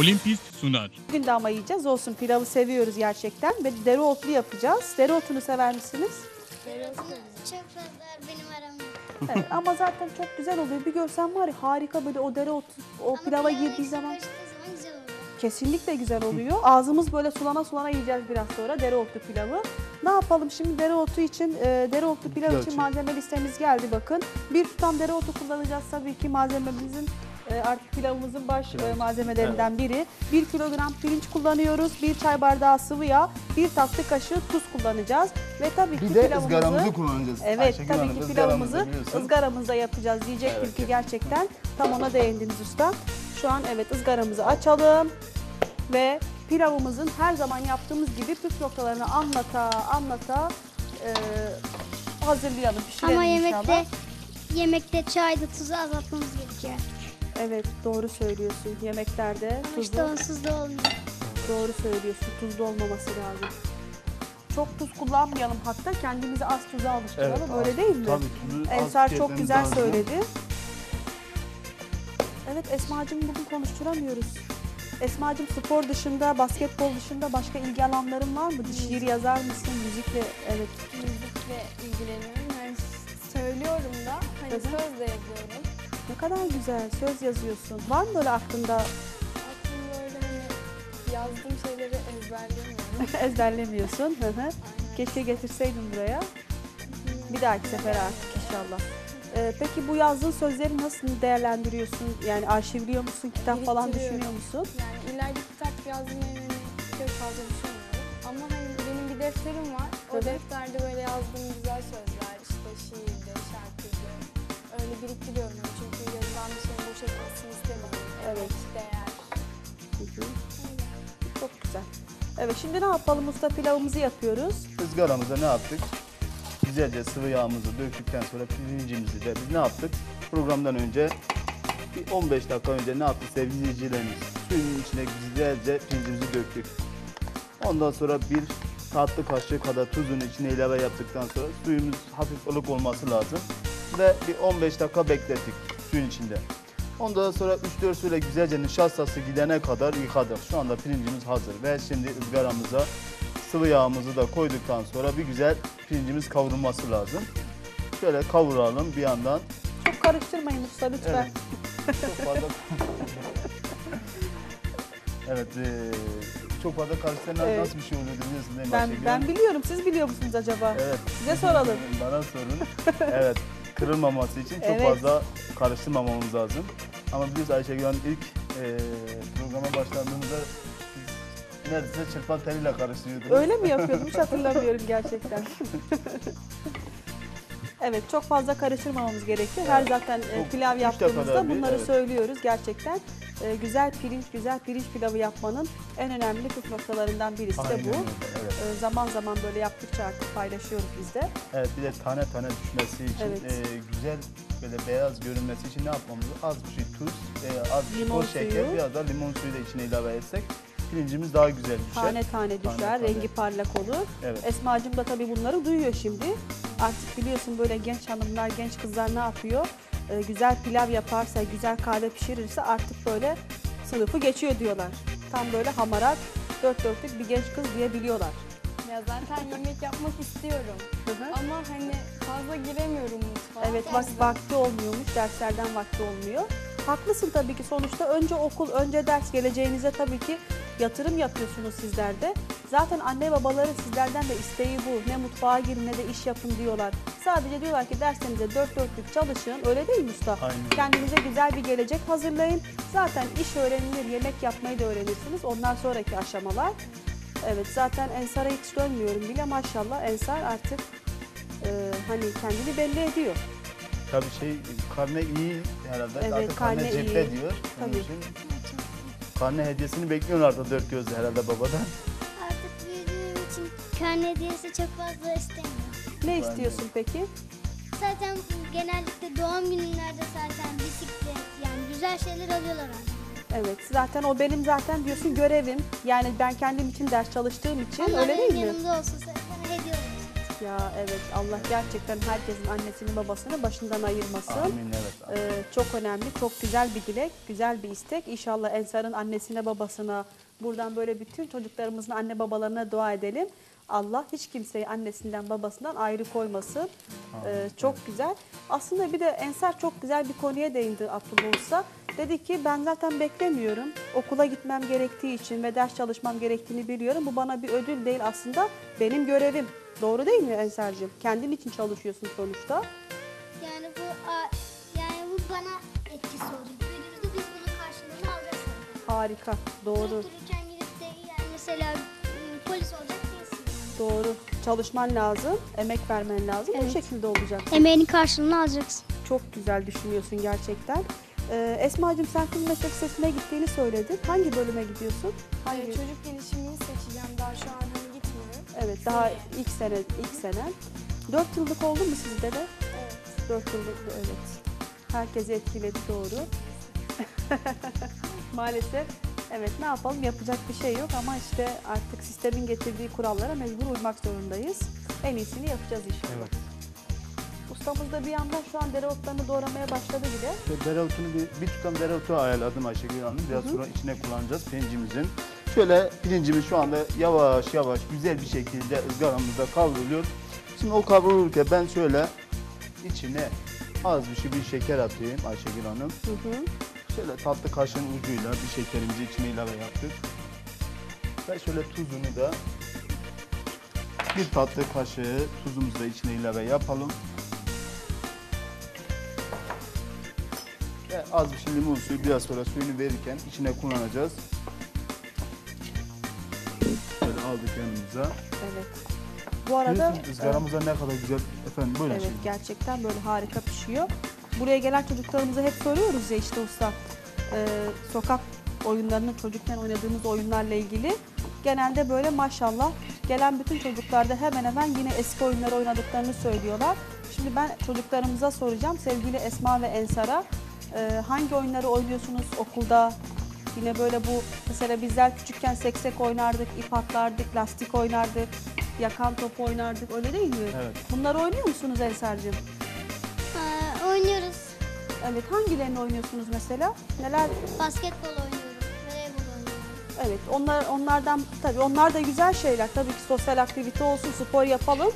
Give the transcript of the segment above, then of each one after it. Olimpist sunar. Bugün de ama yiyeceğiz, olsun, pilavı seviyoruz gerçekten ve dereotlu yapacağız. Dereotunu sever misiniz? Dereotunu çok fazla benim aramda. Evet, ama zaten çok güzel oluyor. Bir görsen var ya, harika böyle o dereotu o pilava girdiği zaman. Kesinlikle güzel oluyor. Ağzımız böyle sulana sulana yiyeceğiz biraz sonra dereotlu pilavı. Ne yapalım şimdi dereotu için, dereotlu pilav için malzeme listemiz geldi bakın. Bir tutam dereotu kullanacağız tabii ki malzememizin. Artık pilavımızın baş malzemelerinden biri. 1 kilogram pirinç kullanıyoruz, 1 çay bardağı sıvı yağ, 1 tatlı kaşığı tuz kullanacağız ve tabii ki pilavımızı... Bir de ızgaramızı kullanacağız. Evet, tabii ki pilavımızı ızgaramızda yapacağız diyecektim ki gerçekten tam ona değindiniz usta. Şu an evet ızgaramızı açalım ve pilavımızın her zaman yaptığımız gibi püf noktalarını anlata hazırlayalım, pişirelim ama yemekte, inşallah. Yemekte çayda tuzu azaltmamız gerekiyor. Evet, doğru söylüyorsun. Yemeklerde tuzlu... onsuz da olmuyor. Doğru söylüyorsun. Tuzlu olmaması lazım. Çok tuz kullanmayalım hatta. Kendimizi az tuza alıştıralım. Evet, öyle değil mi? Tabii, Ensar çok güzel söyledi. Evet, Esma'cığım bugün konuşturamıyoruz. Esma'cığım spor dışında, basketbol dışında başka ilgi alanların var mı? Şiir yazar mısın? Müzikle, evet. Müzikle ilgileniyorum. Yani söylüyorum da, hani sözle yazıyorum. Ne kadar güzel, söz yazıyorsun. Var mı böyle aklında? Aklımda öyle hani yazdığım şeyleri ezberlemiyorum. Ezberlemiyorsun. Keşke getirseydin buraya. Bir dahaki sefere artık inşallah. Peki bu yazdığın sözleri nasıl değerlendiriyorsun? Yani arşivliyor musun, kitap falan düşünüyor musun? Yani ileride kitap yazmayı çok fazla düşünmüyorum. Ama hani benim bir defterim var. O defterde böyle yazdığım güzel sözler, işte şiirde, şarkıda öyle biriktiriyorum. Çünkü yazılan bir şeyin boşa kalsın istemiyorum. Evet. Değer. Çok güzel. Evet, şimdi ne yapalım usta? Pilavımızı yapıyoruz. Izgaramıza ne yaptık? Güzelce sıvı yağımızı döktükten sonra pirincimizi de biz ne yaptık? Programdan önce bir 15 dakika önce ne yaptık sevgili izleyicilerimiz? Suyun içine güzelce pirincimizi döktük. Ondan sonra bir tatlı kaşığı kadar tuzun içine ilave yaptıktan sonra suyumuz hafif ılık olması lazım. Ve bir 15 dakika beklettik suyun içinde. Ondan sonra 3-4 suyla güzelce nişastası gidene kadar yıkadık. Şu anda pirincimiz hazır ve şimdi ızgaramıza sıvı yağımızı da koyduktan sonra bir güzel pirincimiz kavrulması lazım. Şöyle kavuralım bir yandan. Çok karıştırmayın usta lütfen. Evet. Çok fazla. Evet. Çok fazla karşısına nasıl bir şey olur bilmiyorsunuz. Ben biliyorum. Siz biliyor musunuz acaba? Evet. Size soralım. Bana sorun. Evet. Kırılmaması için çok fazla karıştırmamamız lazım. Ama biliyoruz Ayşegül Hanım ilk programa başladığımızda neredeyse çırpan teliyle karıştırıyordunuz. Öyle mi yapıyordum? Hiç hatırlamıyorum gerçekten. Evet, çok fazla karıştırmamamız gerekiyor. Her zaten pilav yaptığımızda bunları söylüyoruz gerçekten. Güzel pirinç pilavı yapmanın en önemli püf noktalarından birisi de bu. Evet. Zaman zaman böyle yaptıkça artık paylaşıyoruz biz de. Evet, bir de tane tane düşmesi için, güzel böyle beyaz görünmesi için ne yapmamız? Az bir şey tuz, az bir toz şeker, biraz da limon suyu da içine ilave etsek pirincimiz daha güzel düşer. Tane tane düşer, rengi parlak olur. Evet. Esma'cığım da tabii bunları duyuyor şimdi. Artık biliyorsun böyle genç hanımlar, genç kızlar ne yapıyor? Güzel pilav yaparsa, güzel kahve pişirirse artık böyle sınıfı geçiyor diyorlar. Tam böyle hamarat, dört dörtlük bir genç kız diyebiliyorlar. Ya zaten yemek yapmak istiyorum. Ama hani fazla giremiyorum mutfağa. Evet, vakti olmuyormuş, derslerden vakti olmuyor. Haklısın tabii ki, sonuçta önce okul, önce ders, geleceğinize tabii ki yatırım yapıyorsunuz sizler de. Zaten anne babaları sizlerden de isteği bu. Ne mutfağa girin ne de iş yapın diyorlar. Sadece diyorlar ki derslerinize dört dörtlük çalışın. Öyle değil mi usta? Aynen. Kendinize güzel bir gelecek hazırlayın. Zaten iş öğrenilir, yemek yapmayı da öğrenirsiniz. Ondan sonraki aşamalar. Evet, zaten Ensar'a hiç dönmüyorum bile maşallah. Ensar artık hani kendini belli ediyor. Tabii karne iyi herhalde. Evet, artık karne cepte diyor. Tabii. Onun için karne hediyesini bekliyor artık dört gözle herhalde babadan. Karne hediyesi çok fazla istemiyorum. Ne istiyorsun peki? Zaten genellikle doğum günlerde zaten bisiklet, yani güzel şeyler alıyorlar anne. Evet, zaten o benim zaten diyorsun görevim. Yani ben kendim için ders çalıştığım için. Onların öyle değil mi? Onların yanımda olsun zaten hediye olsun. ya, evet. Allah gerçekten herkesin annesini babasını başından ayırmasın. Amin, evet. Çok önemli, çok güzel bir dilek, güzel bir istek. İnşallah Ensar'ın annesine babasına, buradan böyle bütün çocuklarımızın anne babalarına dua edelim. Allah hiç kimseyi annesinden babasından ayrı koymasın. Çok güzel. Aslında bir de Ensar çok güzel bir konuya değindi Abdülmusa. Dedi ki ben zaten beklemiyorum. Okula gitmem gerektiği için ve ders çalışmam gerektiğini biliyorum. Bu bana bir ödül değil aslında, benim görevim. Doğru değil mi Ensar'cığım? Kendin için çalışıyorsun sonuçta. Yani bu bana etkisi olacak. Büyüdüğümüzde biz bunun karşılığını alacağız. Harika, doğru. Dururken gidip de yani mesela polis olacak. Doğru. Çalışman lazım, emek vermen lazım. Evet. O şekilde olacak. Emeğinin karşılığını alacaksın. Çok güzel düşünüyorsun gerçekten. Esma'cığım sen kız meslek sesine gittiğini söyledin. Hangi bölüme gidiyorsun? Hangi? Çocuk gelişimini seçeceğim. Daha şu an gitmiyorum. Evet, daha ilk senen. 4 yıllık oldu mu sizde de? Evet. 4 yıllık, evet. Herkesi etkiledi, doğru. Maalesef. Evet, ne yapalım, yapacak bir şey yok ama işte artık sistemin getirdiği kurallara mecbur uymak zorundayız. En iyisini yapacağız inşallah. Evet. Ustamız da bir yandan şu an dereotlarını doğramaya başladı bile. İşte dereotunu bir tutam dereotu ayarladım Ayşegül Hanım. Biraz sonra içine kullanacağız pirincimizin. Şöyle pirincimiz şu anda yavaş yavaş güzel bir şekilde ızgaramızda kavruluyor. Şimdi o kavrulurken ben şöyle içine az bir şey, bir şeker atayım Ayşegül Hanım. Şöyle tatlı kaşığın ucuyla bir şekerimizi içine ilave yaptık. Ve şöyle tuzunu da bir tatlı kaşığı tuzumuzu da içine ilave yapalım. Ve az bir şey limon suyu, biraz sonra suyunu verirken içine kullanacağız. Şöyle aldık yanımıza. Evet. Bu arada ızgaramıza ne kadar güzel efendim, böyle evet, gerçekten böyle harika pişiyor. Buraya gelen çocuklarımıza hep soruyoruz ya işte usta, sokak oyunlarının çocukken oynadığımız oyunlarla ilgili. Genelde böyle maşallah gelen bütün çocuklarda hemen hemen yine eski oyunları oynadıklarını söylüyorlar. Şimdi ben çocuklarımıza soracağım, sevgili Esma ve Ensar'a hangi oyunları oynuyorsunuz okulda? Yine böyle bu mesela bizler küçükken seksek oynardık, ip atlardık, lastik oynardık, yakan top oynardık, öyle değil mi? Evet. Bunları oynuyor musunuz Ensar'cığım? Oynuyoruz. Evet, hangilerini oynuyorsunuz mesela? Neler? Basketbol oynuyorum, voleybol oynuyorum. Evet, onlardan tabii, onlar da güzel şeyler. Tabii ki sosyal aktivite olsun, spor yapalım.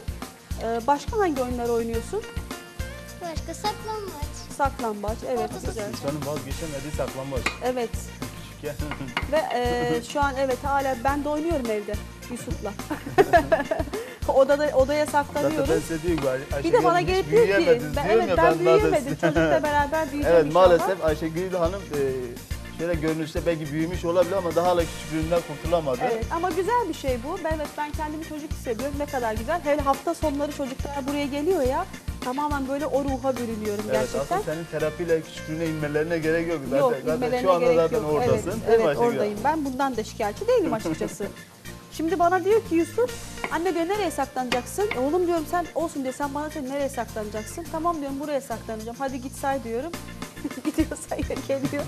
Başka hangi oyunları oynuyorsun? Başka saklambaç. Saklambaç, evet, güzel. İnsanın vazgeçemediği saklambaç. Evet. Ve şu an evet hala ben de oynuyorum evde Yusuf'la. Odaya saklanıyoruz. Bir de bana gelip diyor ki ben büyüyemedim. Çocukla beraber büyüyeceğim. Evet, inşallah. Maalesef Ayşegül Hanım şöyle görünüşte belki büyümüş olabilir ama daha da küçüklüğünden kurtulamadı. Evet, ama güzel bir şey bu. Evet, ben kendimi çocuk hissediyorum. Ne kadar güzel. Hele hafta sonları çocuklar buraya geliyor ya. Tamamen böyle o ruha bürünüyorum, evet, gerçekten. Aslında senin terapiyle küçüklüğüne inmelerine gerek yok. Zaten, yok, inmelerine şu anda zaten yok. Oradasın. Evet oradayım. Ben bundan da şikayetçi değilim açıkçası. Şimdi bana diyor ki Yusuf, anne diyor nereye saklanacaksın? Oğlum diyorum sen olsun diyor, sen bana diyor nereye saklanacaksın? Tamam diyorum, buraya saklanacağım. Hadi git say diyorum. Gidiyor, sayıyor, geliyor.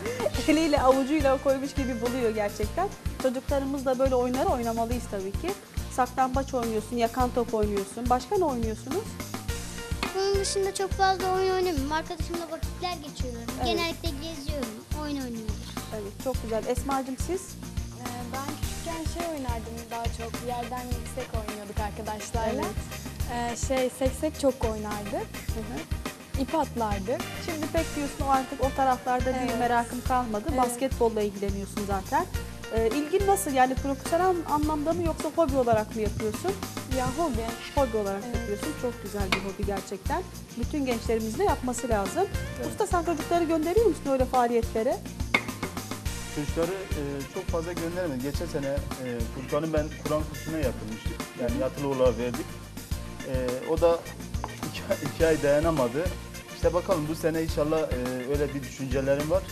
Eliyle avucuyla koymuş gibi buluyor gerçekten. Çocuklarımız da böyle oyunları oynamalıyız tabii ki. Saklambaç oynuyorsun, yakan top oynuyorsun. Başka ne oynuyorsunuz? Onun dışında çok fazla oyun oynamıyorum. Arkadaşımla vakitler geçiriyorum. Evet. Genellikle geziyorum, oyun oynuyorum. Evet, çok güzel. Esma'cığım siz? Ben küçükken oynardım daha çok. Yerden yüksek oynuyorduk arkadaşlarla. Evet. Seksek çok oynardık. İp atlardık. Şimdi pek diyorsun artık o taraflarda bir merakım kalmadı. Evet. Basketbolla ilgileniyorsun zaten. İlgin nasıl? Yani profesyonel anlamda mı yoksa hobi olarak mı yapıyorsun? Ya hobi. Hobi olarak yapıyorsun. Çok güzel bir hobi gerçekten. Bütün gençlerimizin de yapması lazım. Evet. Usta sen çocukları gönderiyor musun öyle faaliyetlere? Çocukları çok fazla göndermedim. Geçen sene Furkan'ı ben Kur'an kursuna yapılmıştık. Yani yatılı olarak verdik. O da iki ay dayanamadı. İşte bakalım bu sene inşallah öyle bir düşüncelerim var.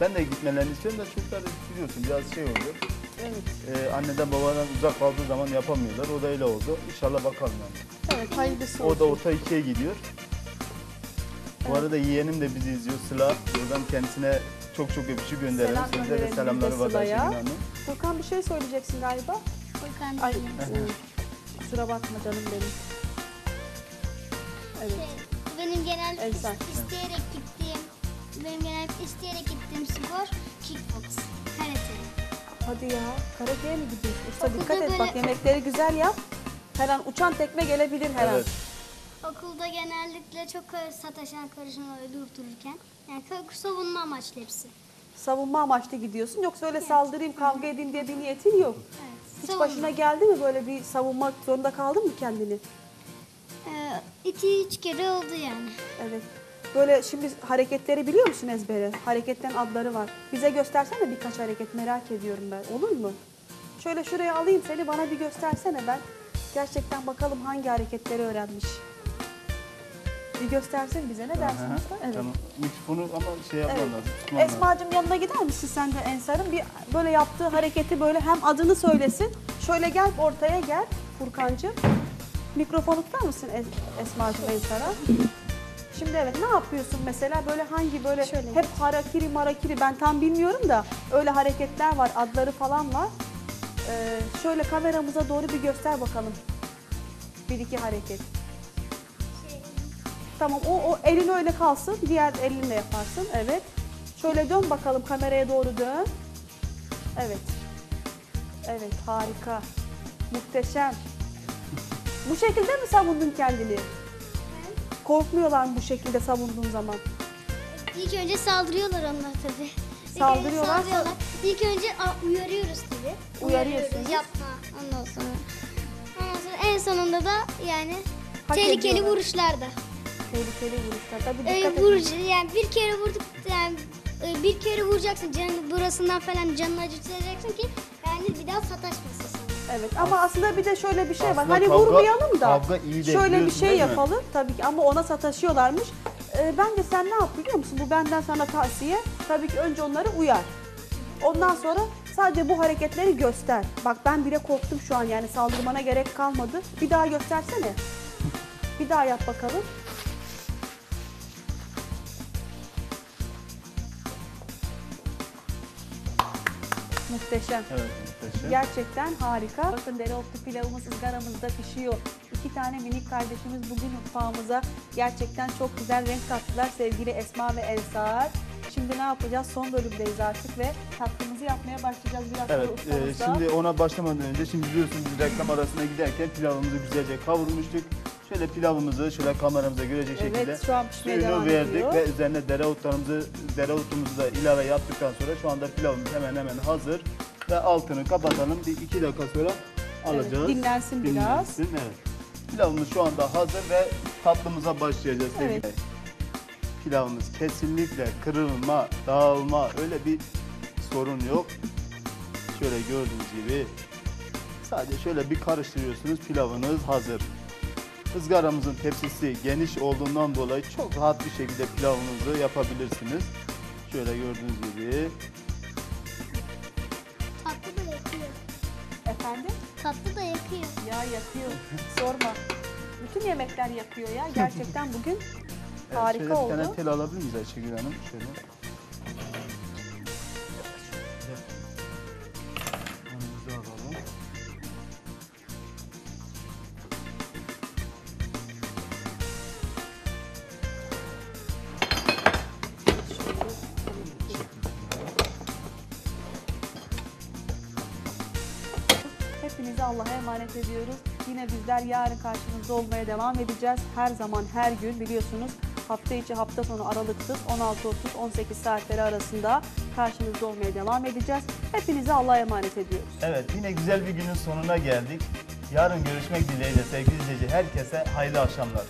Ben de gitmelerini istiyorum da çocuklar biliyorsun biraz şey oluyor. Evet. Anneden babadan uzak kaldığı zaman yapamıyorlar. O da öyle oldu. İnşallah bakalım yani. Evet, hayırlısı olsun. O da orta ikiye gidiyor. Evet. Bu arada yeğenim de bizi izliyor, Sıla. Buradan kendisine çok çok öpücük gönderelim. Size de selamları var Ayşegül Hanım. Furkan bir şey söyleyeceksin galiba. Furkan. Kusura bakma canım benim. Evet. Benim genel isteyerek gittiğim spor kickbox, karate. Hadi ya, karateye mi gidiyorsun? Usta dikkat et, bak yemekleri güzel yap. Her an uçan tekme gelebilir her an. Okulda genellikle çok sataşan karışımları durdururken, yani savunma amaçlı hepsi. Savunma amaçlı gidiyorsun, yoksa öyle saldırayım, kavga edeyim diye bir niyetin yok. Evet. Hiç başına geldi mi böyle bir savunmak zorunda kaldın mı kendini? 2-3 kere oldu yani. Evet. Böyle şimdi hareketleri biliyor musun ezbere? Hareketten adları var. Bize göstersene birkaç hareket, merak ediyorum ben. Olur mu? Şöyle şuraya alayım seni, bana bir göstersene ben. Gerçekten bakalım hangi hareketleri öğrenmiş. Bir göstersin bize, ne dersin usta? Evet. Tamam. Mikrofonu ama şey yapman lazım. Esma'cığım yanına gider misin sen de Ensar'ın? Bir böyle yaptığı hareketi böyle hem adını söylesin. Şöyle gel, ortaya gel Furkancığım. Mikrofonu tutar mısın Esma'cığım Ensar'a? Şimdi evet, ne yapıyorsun mesela, böyle hangi böyle şöyle hep harakiri marakiri, ben tam bilmiyorum da öyle hareketler var, adları falan var. Şöyle kameramıza doğru bir göster bakalım. Bir iki hareket. Tamam, o elin öyle kalsın, diğer elinle yaparsın, evet. Şöyle dön bakalım, kameraya doğru dön. Evet. Evet, harika. Muhteşem. Bu şekilde mi savundun kendini? Korkmuyorlar mı bu şekilde savunduğun zaman? İlk önce saldırıyorlar onlar tabii. Saldırıyorlar. İlk önce uyarıyoruz tabii. Uyarıyoruz. Yapma. Ondan sonra en sonunda da yani tehlikeli vuruşlarda. Tehlikeli vuruşlar. Tabii dikkat edin. Yani bir kere vurduk, yani bir kere vuracaksın, canını burasından falan canını acıtacaksın ki yani bir daha sataşmasın sana. Evet, ama aslında bir de şöyle bir şey aslında var. Hani kavga, vurmayalım da şöyle bir şey yapalım tabii ki, ama ona sataşıyorlarmış. Bence sen ne yap biliyor musun? Bu benden sana tavsiye. Tabii ki önce onları uyar. Ondan sonra sadece bu hareketleri göster. Bak ben bile korktum şu an, yani saldırmana gerek kalmadı. Bir daha göstersene. Bir daha yap bakalım. Muhteşem. Evet, muhteşem. Gerçekten harika. Bakın dereotlu pilavımız ızgaramızda pişiyor. 2 tane minik kardeşimiz bugün mutfağımıza gerçekten çok güzel renk kattılar sevgili Esma ve Ensar. Şimdi ne yapacağız? Son bölümdeyiz artık ve tatlımızı yapmaya başlayacağız biraz. Evet, şimdi ona başlamadan önce, şimdi biliyorsunuz reklam arasına giderken pilavımızı güzelce kavurmuştuk. Şöyle pilavımızı şöyle kameramıza görecek şekilde suyunu verdik ve üzerine dereotumuzu da ilave yaptıktan sonra şu anda pilavımız hemen hemen hazır ve altını kapatalım, bir 2 dakika sonra alacağız. Dinlensin biraz. Evet. Pilavımız şu anda hazır ve tatlımıza başlayacağız. Evet. Pilavımız kesinlikle kırılma, dağılma, öyle bir sorun yok. Şöyle gördüğünüz gibi sadece şöyle bir karıştırıyorsunuz, pilavınız hazır. Izgaramızın tepsisi geniş olduğundan dolayı çok rahat bir şekilde pilavınızı yapabilirsiniz. Şöyle gördüğünüz gibi. Tatlı da yakıyor. Efendim? Tatlı da yakıyor. Ya yakıyor. Sorma. Bütün yemekler yakıyor ya. Gerçekten bugün harika oldu. Bir tane tel alabilir miyiz Ayşegül Hanım? Şöyle. Hepinizi Allah'a emanet ediyoruz. Yine bizler yarın karşınızda olmaya devam edeceğiz. Her zaman, her gün biliyorsunuz, hafta içi, hafta sonu aralıksız 16:30-18 saatleri arasında karşınızda olmaya devam edeceğiz. Hepinizi Allah'a emanet ediyoruz. Evet, yine güzel bir günün sonuna geldik. Yarın görüşmek dileğiyle sevgili izleyici. Herkese hayırlı akşamlar.